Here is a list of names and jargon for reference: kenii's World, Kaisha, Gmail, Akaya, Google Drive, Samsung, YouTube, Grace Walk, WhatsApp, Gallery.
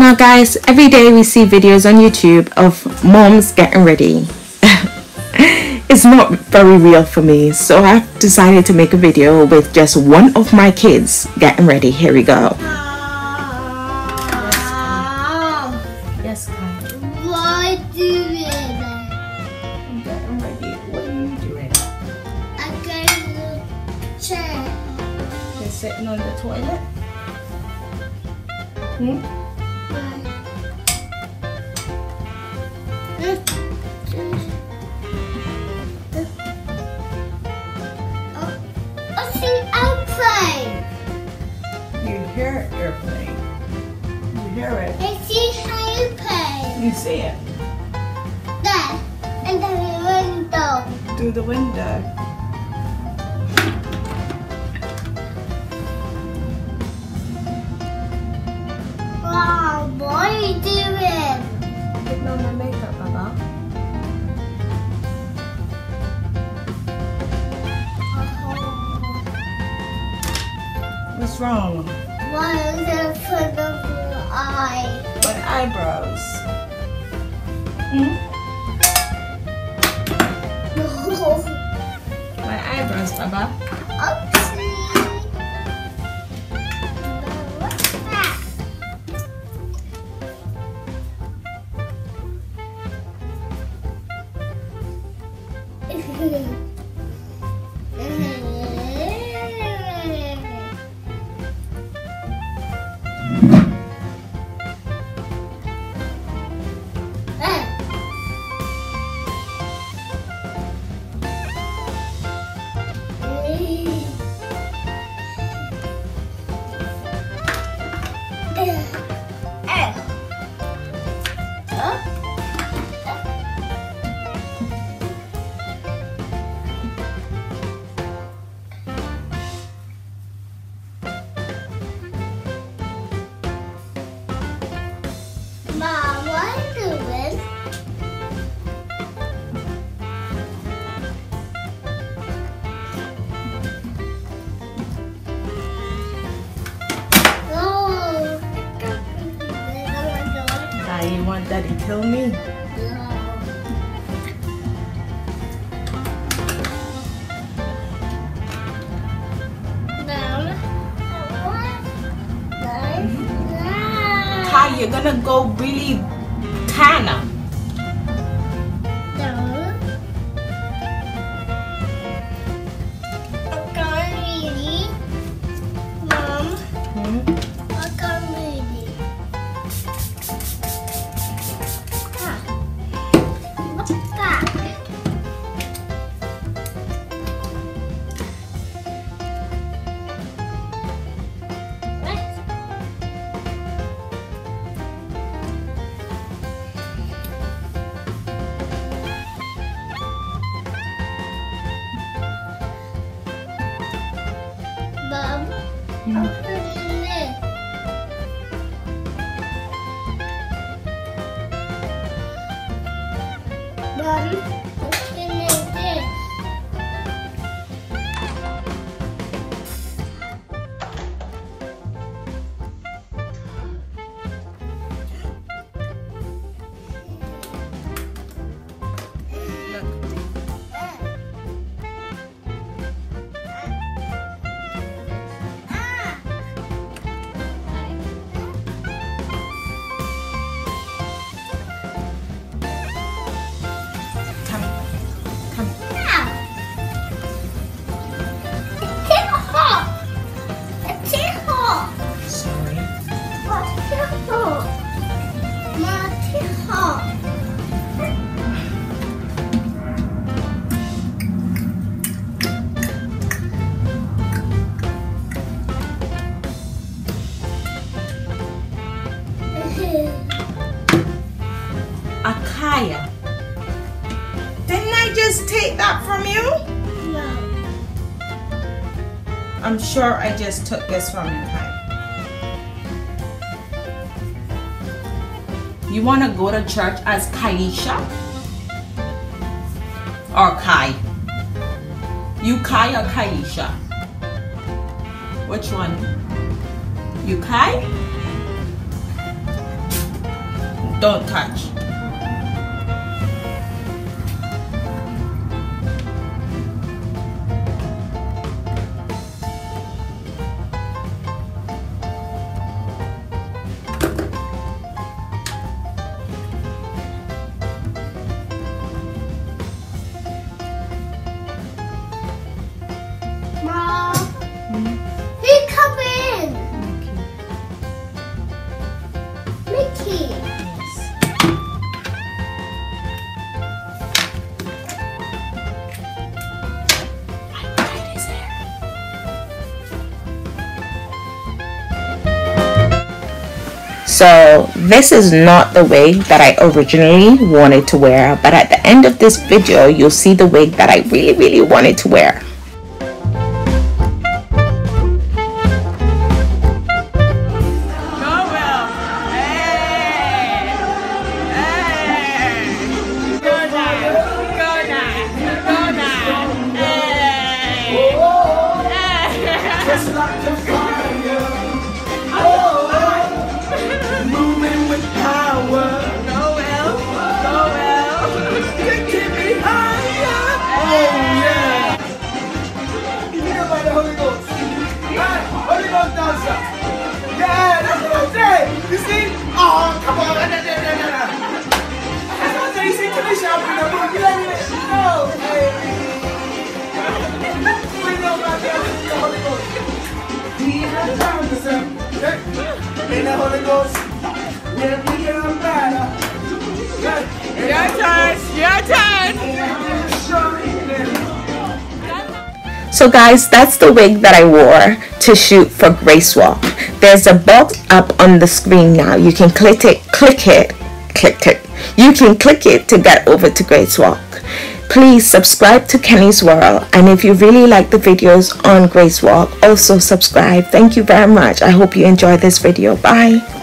Now guys, every day we see videos on YouTube of moms getting ready. It's not very real for me, so I've decided to make a video with just one of my kids getting ready. Here we go. Sitting on the toilet. I see airplane. You hear airplane. You hear it. I see airplane. You see it. There, and the window. Through the window. What's wrong? Why is it for the eye? What eyebrows? No. My eyebrows, Baba. Oopsie. What's that? You want Daddy to kill me? No. Kai, you're gonna go really tanner. Akaya, didn't I just take that from you? No. I'm sure I just took this from you, Kai. You want to go to church as Kaisha? Or Kai? You Kai or Kaisha? Which one? You Kai? Don't touch. So this is not the wig that I originally wanted to wear, but at the end of this video, you'll see the wig that I really wanted to wear. So guys, that's the wig that I wore to shoot for Grace Walk. There's a box up on the screen now. You can click it. You can click it to get over to Grace Walk. Please subscribe to Kenii's World, and if you really like the videos on Grace Walk, also subscribe. Thank you very much. I hope you enjoy this video. Bye.